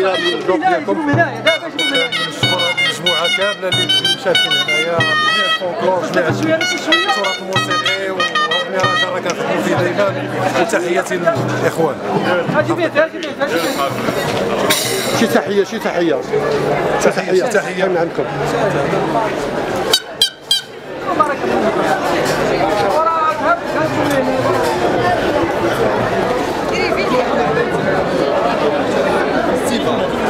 عليا لجوبليكم المجموعه كامله اللي مشاتين هنايا جميع الفولكلور جميع التراث الموسيقي وهاني راجل راه كنخدموا فيه ديما وتحياتي للاخوان. شي تحيه شي تحيه تحيه تحيه من عندكم. Спасибо.